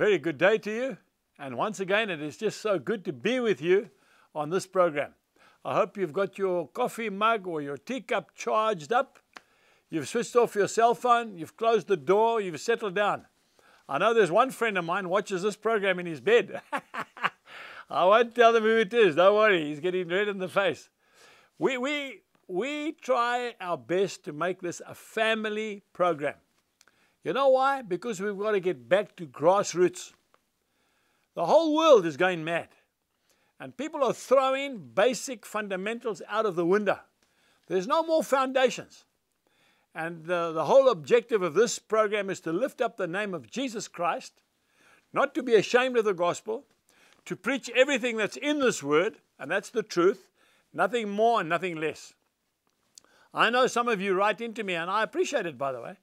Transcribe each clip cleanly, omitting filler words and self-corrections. very good day to you, and once again it is just so good to be with you on this program. I hope you've got your coffee mug or your teacup charged up, you've switched off your cell phone, you've closed the door, you've settled down. I know there's one friend of mine watches this program in his bed. I won't tell them who it is, don't worry, he's getting red in the face. We try our best to make this a family program. You know why? Because we've got to get back to grassroots. The whole world is going mad. And people are throwing basic fundamentals out of the window. There's no more foundations. And the whole objective of this program is to lift up the name of Jesus Christ, not to be ashamed of the gospel, to preach everything that's in this word, and that's the truth, nothing more and nothing less. I know some of you write into me, and I appreciate it, by the way.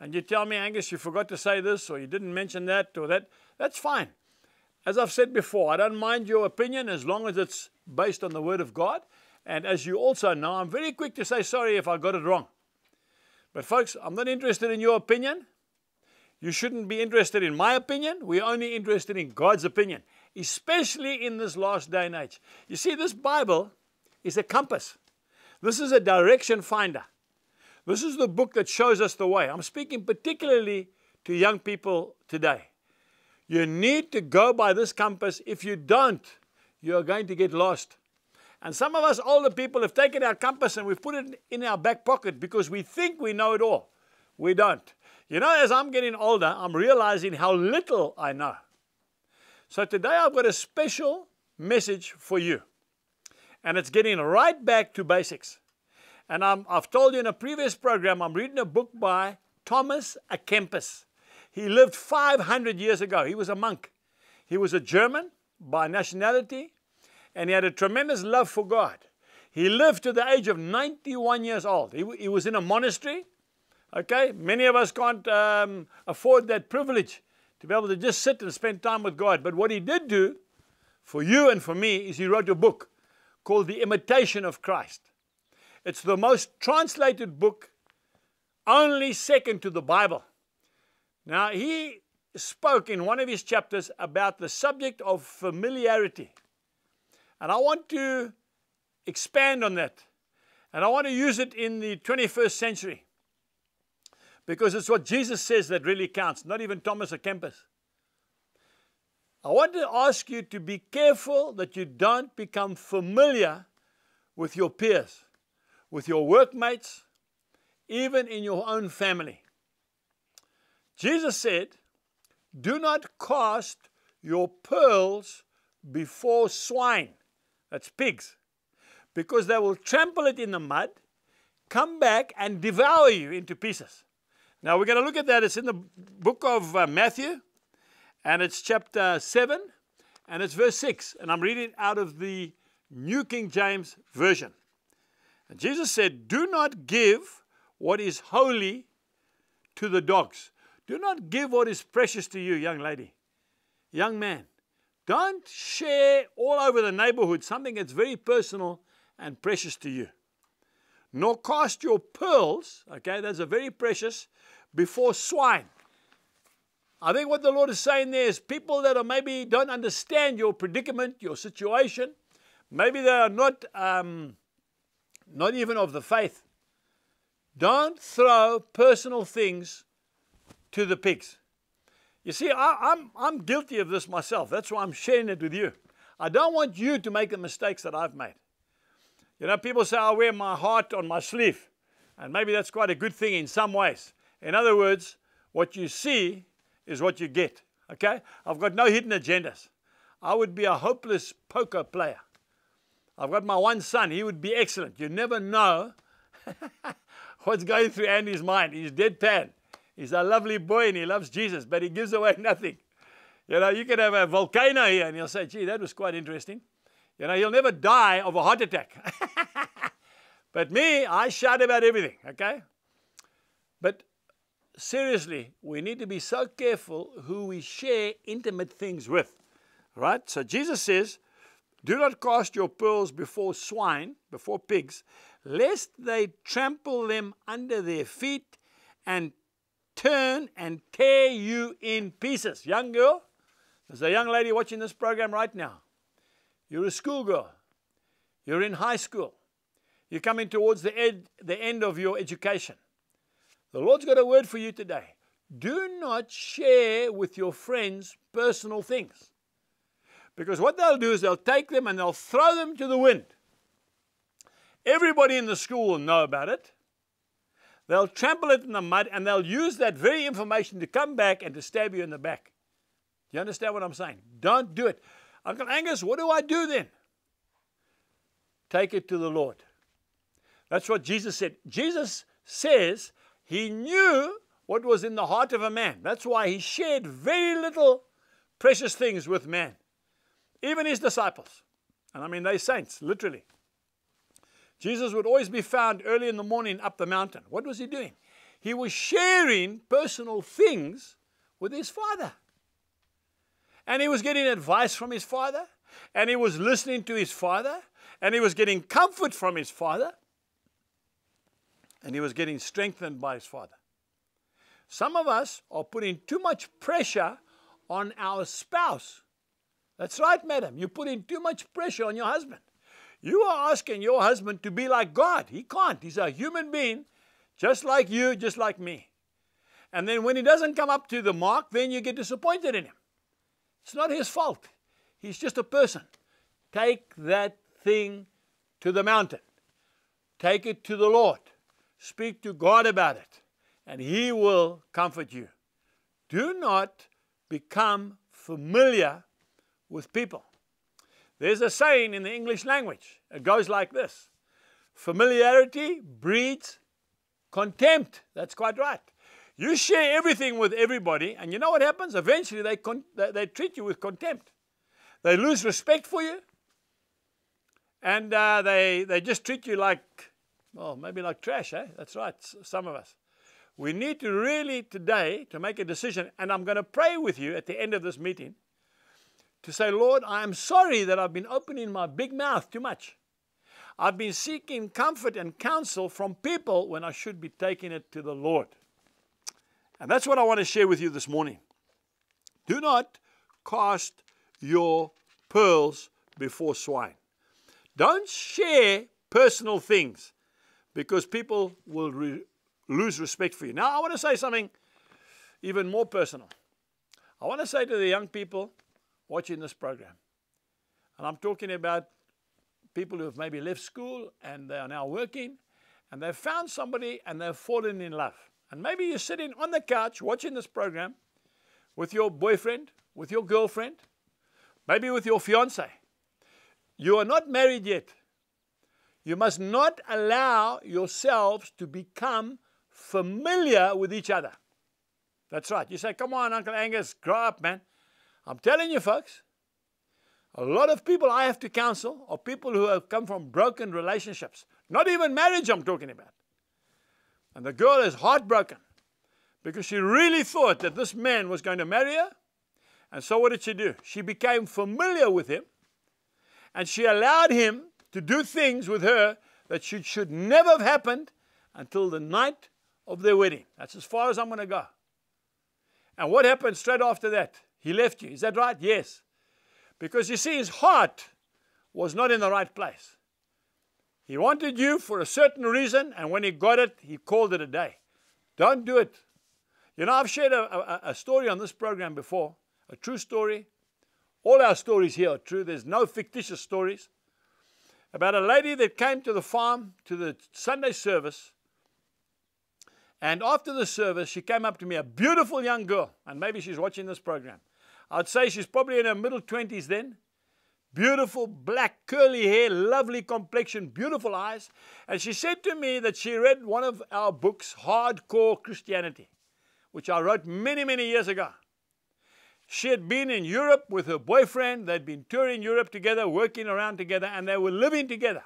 And you tell me, Angus, you forgot to say this, or you didn't mention that, or that. That's fine. As I've said before, I don't mind your opinion as long as it's based on the Word of God. And as you also know, I'm very quick to say sorry if I got it wrong. But folks, I'm not interested in your opinion. You shouldn't be interested in my opinion. We're only interested in God's opinion, especially in this last day and age. You see, this Bible is a compass. This is a direction finder. This is the book that shows us the way. I'm speaking particularly to young people today. You need to go by this compass. If you don't, you're going to get lost. And some of us older people have taken our compass and we've put it in our back pocket because we think we know it all. We don't. You know, as I'm getting older, I'm realizing how little I know. So today I've got a special message for you. And it's getting right back to basics. And I've told you in a previous program, I'm reading a book by Thomas a Kempis. He lived 500 years ago. He was a monk. He was a German by nationality, and he had a tremendous love for God. He lived to the age of 91 years old. He was in a monastery. Okay, many of us can't afford that privilege to be able to just sit and spend time with God. But what he did do for you and for me is he wrote a book called The Imitation of Christ. It's the most translated book, only second to the Bible. Now, he spoke in one of his chapters about the subject of familiarity. And I want to expand on that. And I want to use it in the 21st century. Because it's what Jesus says that really counts, not even Thomas a Kempis. I want to ask you to be careful that you don't become familiar with your peers, with your workmates, even in your own family. Jesus said, do not cast your pearls before swine, that's pigs, because they will trample it in the mud, come back and devour you into pieces. Now we're going to look at that. It's in the book of Matthew, and it's chapter 7, and it's verse 6, and I'm reading out of the New King James Version. And Jesus said, do not give what is holy to the dogs. Do not give what is precious to you, young lady, young man. Don't share all over the neighborhood something that's very personal and precious to you. Nor cast your pearls, okay, that's a very precious, before swine. I think what the Lord is saying there is people that are maybe don't understand your predicament, your situation. Maybe they are not even of the faith. Don't throw personal things to the pigs. You see, I'm guilty of this myself. That's why I'm sharing it with you. I don't want you to make the mistakes that I've made. You know, people say, I wear my heart on my sleeve. And maybe that's quite a good thing in some ways. In other words, what you see is what you get. Okay? I've got no hidden agendas. I would be a hopeless poker player. I've got my one son. He would be excellent. You never know what's going through Andy's mind. He's deadpan. He's a lovely boy and he loves Jesus, but he gives away nothing. You know, you can have a volcano here and he'll say, gee, that was quite interesting. You know, he'll never die of a heart attack. But me, I shout about everything, okay? But seriously, we need to be so careful who we share intimate things with, right? So Jesus says, do not cast your pearls before swine, before pigs, lest they trample them under their feet and turn and tear you in pieces. Young girl, There's a young lady watching this program right now. You're a schoolgirl. You're in high school. You're coming towards the end of your education. The Lord's got a word for you today. Do not share with your friends personal things. Because what they'll do is they'll take them and they'll throw them to the wind. Everybody in the school will know about it. They'll trample it in the mud and they'll use that very information to come back and to stab you in the back. Do you understand what I'm saying? Don't do it. Uncle Angus, what do I do then? Take it to the Lord. That's what Jesus said. Jesus says he knew what was in the heart of a man. That's why he shared very little precious things with man. Even his disciples. And I mean, they're saints, literally. Jesus would always be found early in the morning up the mountain. What was he doing? He was sharing personal things with his Father. And he was getting advice from his Father. And he was listening to his Father. And he was getting comfort from his Father. And he was getting strengthened by his Father. Some of us are putting too much pressure on our spouse. That's right, madam. You're putting too much pressure on your husband. You are asking your husband to be like God. He can't. He's a human being, just like you, just like me. And then when he doesn't come up to the mark, then you get disappointed in him. It's not his fault. He's just a person. Take that thing to the mountain. Take it to the Lord. Speak to God about it, and he will comfort you. Do not become familiar with people. There's a saying in the English language. It goes like this. Familiarity breeds contempt. That's quite right. You share everything with everybody, and you know what happens? Eventually, they treat you with contempt. They lose respect for you, and they just treat you like, well, maybe like trash, eh? That's right, some of us. We need to really today to make a decision, and I'm going to pray with you at the end of this meeting to say, Lord, I am sorry that I've been opening my big mouth too much. I've been seeking comfort and counsel from people when I should be taking it to the Lord. And that's what I want to share with you this morning. Do not cast your pearls before swine. Don't share personal things, because people will lose respect for you. Now, I want to say something even more personal. I want to say to the young people watching this program, and I'm talking about people who have maybe left school and they are now working, and they've found somebody and they've fallen in love. And maybe you're sitting on the couch watching this program with your boyfriend, with your girlfriend, maybe with your fiancé. You are not married yet. You must not allow yourselves to become familiar with each other. That's right. You say, come on, Uncle Angus, grow up, man. I'm telling you, folks, a lot of people I have to counsel are people who have come from broken relationships. Not even marriage I'm talking about. And the girl is heartbroken because she really thought that this man was going to marry her. And so what did she do? She became familiar with him, and she allowed him to do things with her that should never have happened until the night of their wedding. That's as far as I'm going to go. And what happened straight after that? He left you. Is that right? Yes. Because you see, his heart was not in the right place. He wanted you for a certain reason, and when he got it, he called it a day. Don't do it. You know, I've shared a story on this program before, a true story. All our stories here are true. There's no fictitious stories. About a lady that came to the farm, to the Sunday service. And after the service, she came up to me, a beautiful young girl. And maybe she's watching this program. I'd say she's probably in her middle 20s then. Beautiful, black, curly hair, lovely complexion, beautiful eyes. And she said to me that she read one of our books, Hardcore Christianity, which I wrote many, many years ago. She had been in Europe with her boyfriend. They'd been touring Europe together, working around together, and they were living together.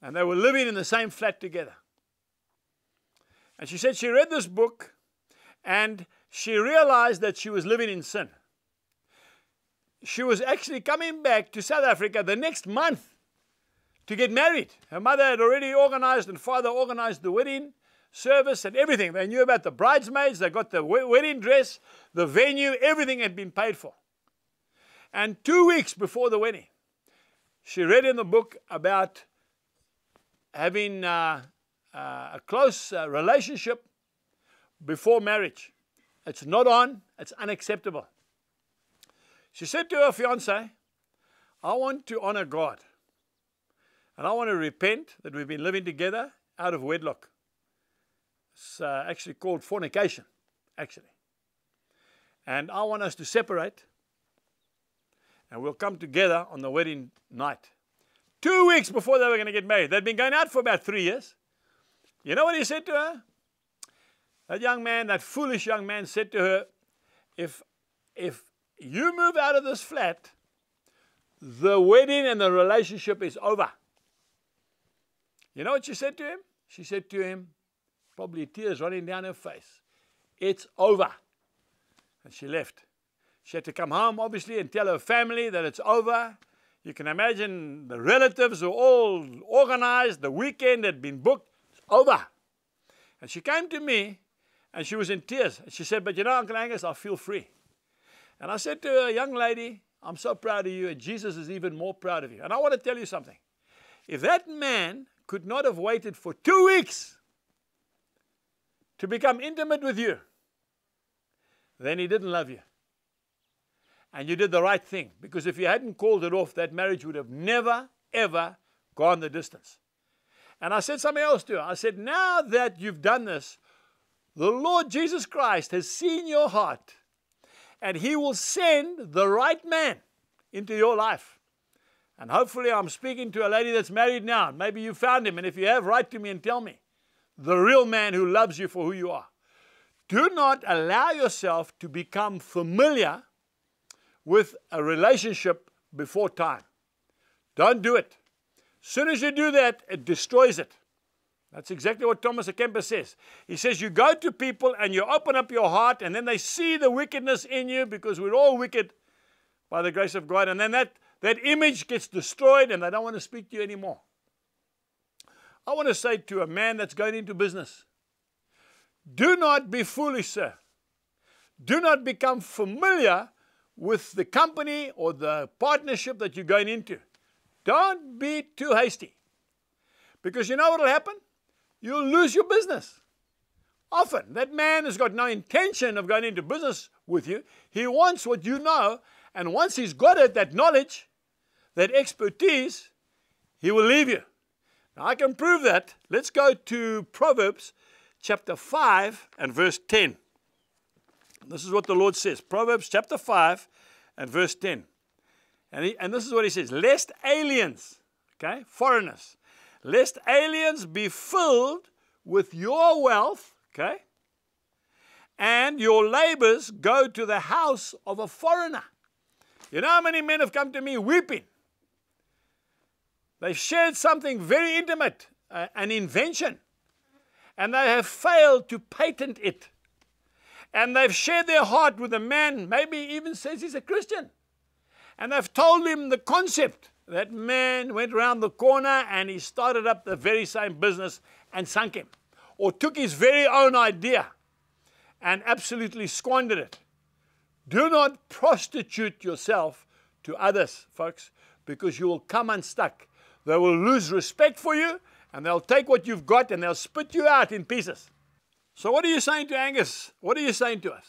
And they were living in the same flat together. And she said she read this book, and she realized that she was living in sin. She was actually coming back to South Africa the next month to get married. Her mother had already organized and father organized the wedding service and everything. They knew about the bridesmaids. They got the wedding dress, the venue. Everything had been paid for. And 2 weeks before the wedding, she read in the book about having a close relationship before marriage. It's not on, it's unacceptable. She said to her fiancé, I want to honor God. And I want to repent that we've been living together out of wedlock. It's actually called fornication, actually. And I want us to separate. And we'll come together on the wedding night. 2 weeks before they were going to get married. They'd been going out for about 3 years. You know what he said to her? That young man, that foolish young man said to her, if you move out of this flat, the wedding and the relationship is over. You know what she said to him? She said to him, probably tears running down her face, it's over. And she left. She had to come home, obviously, and tell her family that it's over. You can imagine the relatives were all organized. The weekend had been booked. It's over. And she came to me, and she was in tears. And she said, but you know, Uncle Angus, I feel free. And I said to her, young lady, I'm so proud of you, and Jesus is even more proud of you. And I want to tell you something. If that man could not have waited for 2 weeks to become intimate with you, then he didn't love you. And you did the right thing. Because if you hadn't called it off, that marriage would have never, ever gone the distance. And I said something else to her. I said, now that you've done this, the Lord Jesus Christ has seen your heart. And he will send the right man into your life. And hopefully I'm speaking to a lady that's married now. Maybe you found him. And if you have, write to me and tell me. The real man who loves you for who you are. Do not allow yourself to become familiar with a relationship before time. Don't do it. As soon as you do that, it destroys it. That's exactly what Thomas a Kempis says. He says you go to people and you open up your heart and then they see the wickedness in you, because we're all wicked by the grace of God. And then that image gets destroyed and they don't want to speak to you anymore. I want to say to a man that's going into business, do not be foolish, sir. Do not become familiar with the company or the partnership that you're going into. Don't be too hasty. Because you know what will happen? You'll lose your business. Often, that man has got no intention of going into business with you. He wants what you know, and once he's got it, that knowledge, that expertise, he will leave you. Now, I can prove that. Let's go to Proverbs chapter 5 and verse 10. This is what the Lord says. Proverbs chapter 5 and verse 10. And this is what he says. Lest aliens, okay, foreigners, lest aliens be filled with your wealth, okay, and your labors go to the house of a foreigner. You know how many men have come to me weeping? They've shared something very intimate, an invention, and they have failed to patent it. And they've shared their heart with a man, maybe even says he's a Christian. And they've told him the concept. That man went around the corner and he started up the very same business and sunk him. Or took his very own idea and absolutely squandered it. Do not prostitute yourself to others, folks, because you will come unstuck. They will lose respect for you and they'll take what you've got and they'll spit you out in pieces. So what are you saying to Angus? What are you saying to us?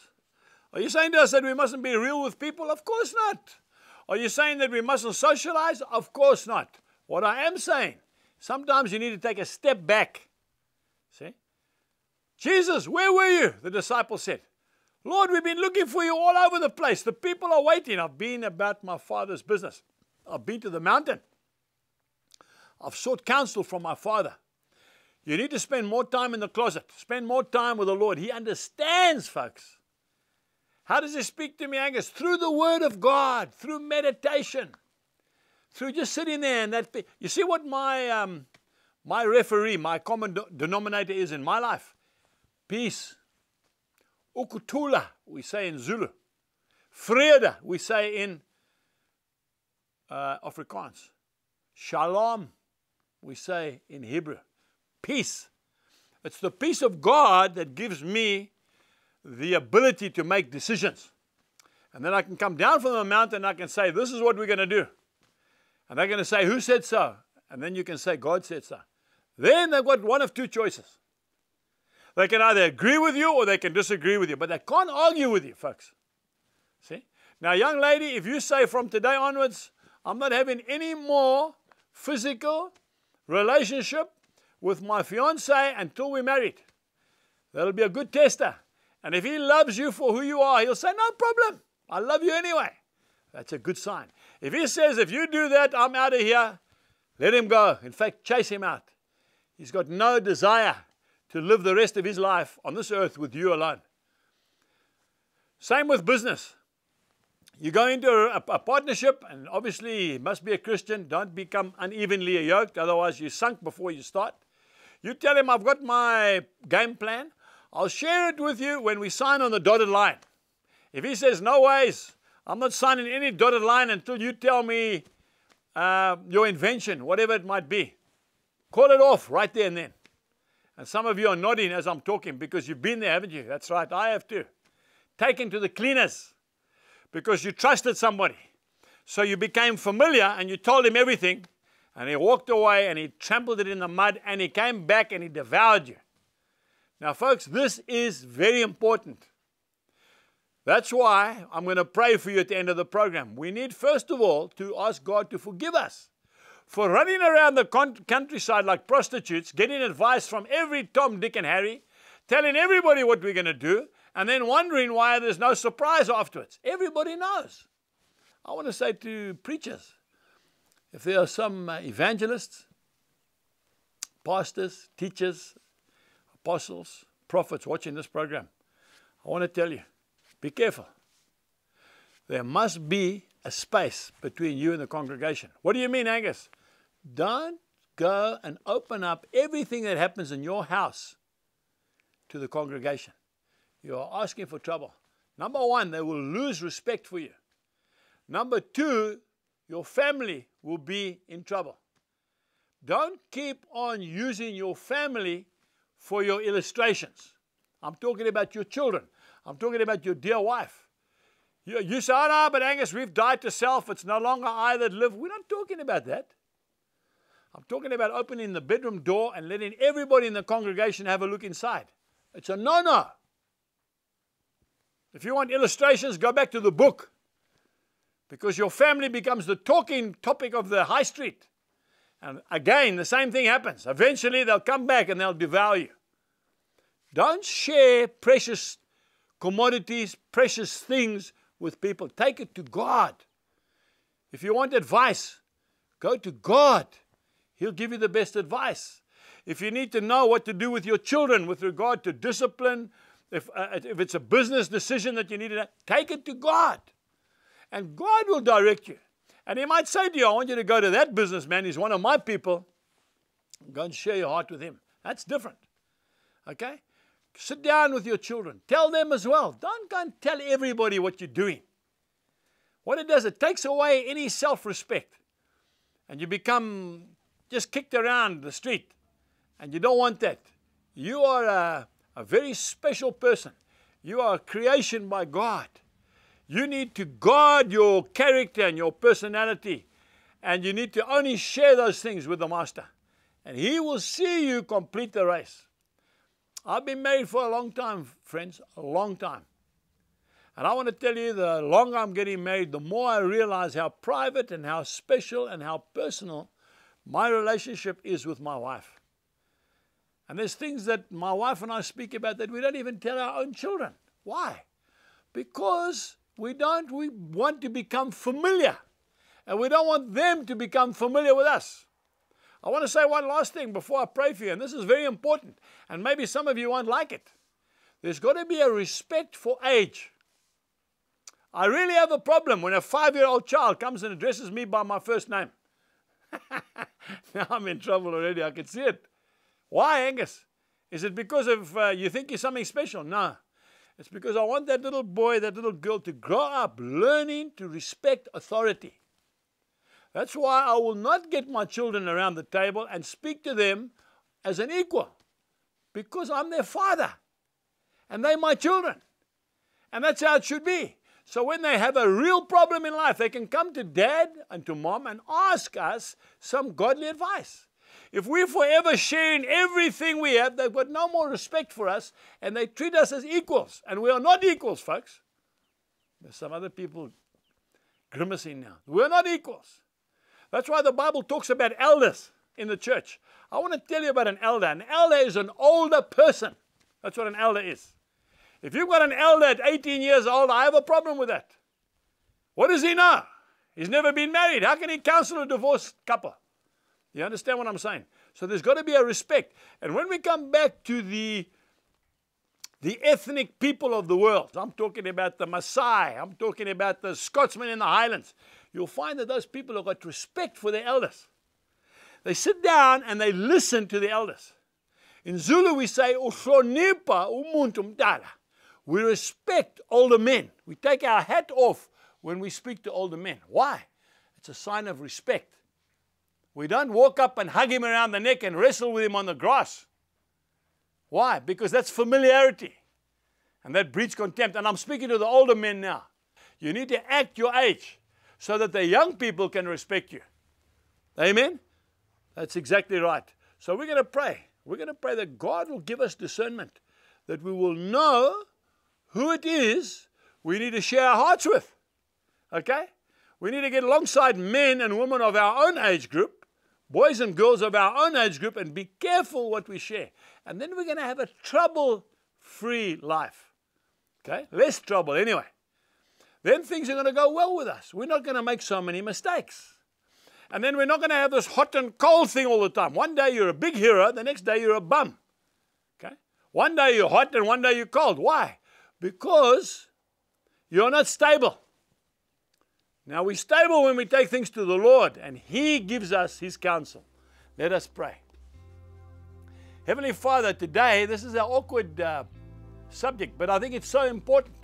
Are you saying to us that we mustn't be real with people? Of course not. Are you saying that we mustn't socialize? Of course not. What I am saying, sometimes you need to take a step back. See? Jesus, where were you? The disciples said. Lord, we've been looking for you all over the place. The people are waiting. I've been about my Father's business. I've been to the mountain. I've sought counsel from my Father. You need to spend more time in the closet. Spend more time with the Lord. He understands, folks. How does he speak to me, Angus? Through the Word of God, through meditation, through just sitting there. And that. You see what my referee, my common denominator is in my life? Peace. Ukutula, we say in Zulu. Vrede, we say in Afrikaans. Shalom, we say in Hebrew. Peace. It's the peace of God that gives me the ability to make decisions. And then I can come down from the mountain and I can say, this is what we're going to do. And they're going to say, who said so? And then you can say, God said so. Then they've got one of two choices. They can either agree with you or they can disagree with you. But they can't argue with you, folks. See? Now, young lady, if you say from today onwards, I'm not having any more physical relationship with my fiancé until we're married. That'll be a good tester. And if he loves you for who you are, he'll say, no problem. I love you anyway. That's a good sign. If he says, if you do that, I'm out of here, let him go. In fact, chase him out. He's got no desire to live the rest of his life on this earth with you alone. Same with business. You go into a partnership, and obviously you must be a Christian. Don't become unevenly yoked, otherwise you're sunk before you start. You tell him, I've got my game plan. I'll share it with you when we sign on the dotted line. If he says, no ways, I'm not signing any dotted line until you tell me your invention, whatever it might be. Call it off right there and then. And some of you are nodding as I'm talking because you've been there, haven't you? That's right, I have too. Taken to the cleaners because you trusted somebody. So you became familiar and you told him everything, and he walked away and he trampled it in the mud and he came back and he devoured you. Now, folks, this is very important. That's why I'm going to pray for you at the end of the program. We need, first of all, to ask God to forgive us for running around the countryside like prostitutes, getting advice from every Tom, Dick, and Harry, telling everybody what we're going to do, and then wondering why there's no surprise afterwards. Everybody knows. I want to say to preachers, if there are some evangelists, pastors, teachers, apostles, prophets watching this program, I want to tell you, be careful. There must be a space between you and the congregation. What do you mean, Angus? Don't go and open up everything that happens in your house to the congregation. You are asking for trouble. Number one, they will lose respect for you. Number two, your family will be in trouble. Don't keep on using your family for your illustrations. I'm talking about your children. I'm talking about your dear wife. You say, oh no, but Angus, we've died to self. It's no longer I that live. We're not talking about that. I'm talking about opening the bedroom door and letting everybody in the congregation have a look inside. It's a no-no. If you want illustrations, go back to the book, because your family becomes the talking topic of the high street. And again, the same thing happens. Eventually, they'll come back and they'll devour you. Don't share precious commodities, precious things with people. Take it to God. If you want advice, go to God. He'll give you the best advice. If you need to know what to do with your children with regard to discipline, if it's a business decision that you need to know, take it to God. And God will direct you. And he might say to you, I want you to go to that businessman. He's one of my people. Go and share your heart with him. That's different. Okay? Sit down with your children. Tell them as well. Don't go and tell everybody what you're doing. What it does, it takes away any self-respect. And you become just kicked around the street. And you don't want that. You are a very special person. You are a creation by God. You need to guard your character and your personality, and you need to only share those things with the master, and he will see you complete the race. I've been married for a long time, friends, a long time. And I want to tell you, the longer I'm getting married, the more I realize how private and how special and how personal my relationship is with my wife. And there's things that my wife and I speak about that we don't even tell our own children. Why? Because we want to become familiar, and we don't want them to become familiar with us. I want to say one last thing before I pray for you, and this is very important, and maybe some of you won't like it. There's got to be a respect for age. I really have a problem when a 5-year-old child comes and addresses me by my first name. Now I'm in trouble already. I can see it. Why, Angus? Is it because of you think you're something special? No. It's because I want that little boy, that little girl to grow up learning to respect authority. That's why I will not get my children around the table and speak to them as an equal, because I'm their father and they're my children. And that's how it should be. So when they have a real problem in life, they can come to Dad and to Mom and ask us some godly advice. If we're forever sharing everything we have, they've got no more respect for us, and they treat us as equals. And we are not equals, folks. There's some other people grimacing now. We're not equals. That's why the Bible talks about elders in the church. I want to tell you about an elder. An elder is an older person. That's what an elder is. If you've got an elder at 18 years old, I have a problem with that. What does he know? He's never been married. How can he counsel a divorced couple? You understand what I'm saying? So there's got to be a respect. And when we come back to the ethnic people of the world, I'm talking about the Maasai, I'm talking about the Scotsmen in the Highlands, you'll find that those people have got respect for their elders. They sit down and they listen to the elders. In Zulu we say, "Uhlonipha umuntu mdala." We respect older men. We take our hat off when we speak to older men. Why? It's a sign of respect. We don't walk up and hug him around the neck and wrestle with him on the grass. Why? Because that's familiarity. And that breeds contempt. And I'm speaking to the older men now. You need to act your age so that the young people can respect you. Amen? That's exactly right. So we're going to pray. We're going to pray that God will give us discernment, that we will know who it is we need to share our hearts with. Okay? We need to get alongside men and women of our own age group, boys and girls of our own age group, and be careful what we share. And then we're going to have a trouble-free life. Okay? Less trouble anyway. Then things are going to go well with us. We're not going to make so many mistakes. And then we're not going to have this hot and cold thing all the time. One day you're a big hero, the next day you're a bum. Okay? One day you're hot and one day you're cold. Why? Because you're not stable. Now, we're stable when we take things to the Lord, and He gives us His counsel. Let us pray. Heavenly Father, today, this is an awkward subject, but I think it's so important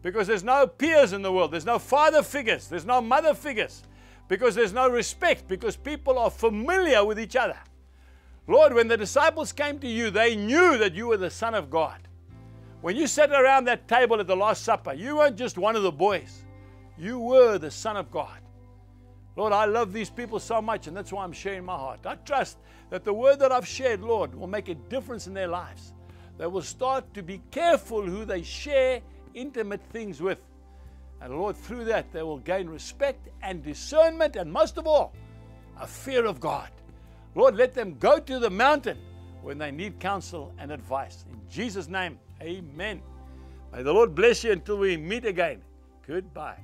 because there's no peers in the world. There's no father figures. There's no mother figures because there's no respect, because people are familiar with each other. Lord, when the disciples came to you, they knew that you were the Son of God. When you sat around that table at the Last Supper, you weren't just one of the boys. You were the Son of God. Lord, I love these people so much, and that's why I'm sharing my heart. I trust that the word that I've shared, Lord, will make a difference in their lives. They will start to be careful who they share intimate things with. And Lord, through that, they will gain respect and discernment, and most of all, a fear of God. Lord, let them go to the mountain when they need counsel and advice. In Jesus' name, amen. May the Lord bless you until we meet again. Goodbye.